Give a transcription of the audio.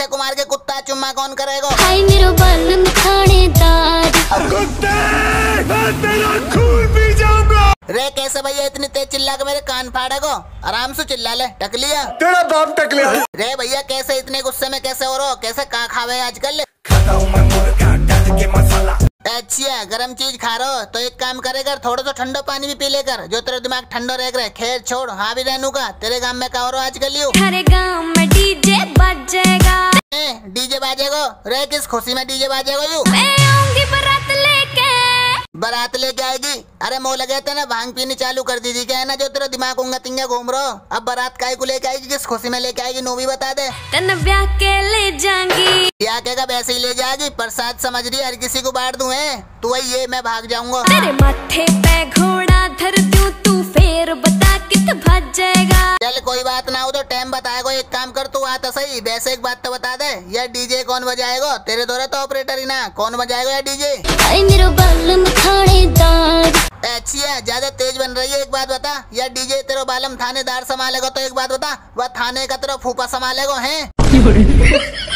अक्षय कुमार के कुत्ता चुम्मा कौन करेगा? हाय मेरो बालन थानेदार, कुत्ते मैं तेरा खून पी जाऊंगा। रे कैसे भैया इतनी तेज चिल्ला के मेरे कान फाड़ेगो? आराम से चिल्ला ले टकलिया, तेरा बाप टकलिया। रे भैया कैसे इतने गुस्से में कैसे हो रहो? कैसे कहाँ खावे आजकल? खाता हूं मैं मुर्गा डाल के मसाला। अच्छा गरम चीज खा रहे हो तो एक काम करेगा, थोड़ा सा ठंडा पानी भी पी लेकर, जो तेरा दिमाग ठंडा रह रहा है। खेर छोड़, हाँ भी रहनू का, तेरे गांव में क्या हो रहा आजकल? यू तेरे गांव में डीजे बजेगा। डीजे बाजेगा? रे किस खुशी में डीजे बाजेगा? यू मैं आऊंगी बारात लेके। बारात लेके आएगी? अरे मोह लगे थे ना भांग पीनी चालू कर दी थी क्या है ना, जो तेरा दिमाग उंगा तिंगा घूम रहा हो। अब बारात काय को लेके आएगी, किस खुशी में लेके आएगी नू भी बता दे। तन ब्याह के ले जाएंगी, क्या कहेगा? वैसे ही ले जाएगी प्रसाद समझ रही, हर किसी को बांट दूं। है तू ये मैं भाग जाऊंगा, तेरे माथे पे घोड़ा धर दूं, तू फेर बता कित भाग जाएगा। चल कोई बात ना, हो तो टाइम बताएगा। एक काम कर तू आता सही, वैसे एक बात तो बता दे, ये डीजे कौन बजाएगा? तेरे दौरे तो ऑपरेटर ही ना, कौन बजाएगा ये डीजे? अच्छा ज्यादा तेज बन रही है, एक बात बता, या डीजे तेरा बालम थानेदार संभालेगा तो एक बात बता, वह थाने का तेरा फूफा संभालेगा है?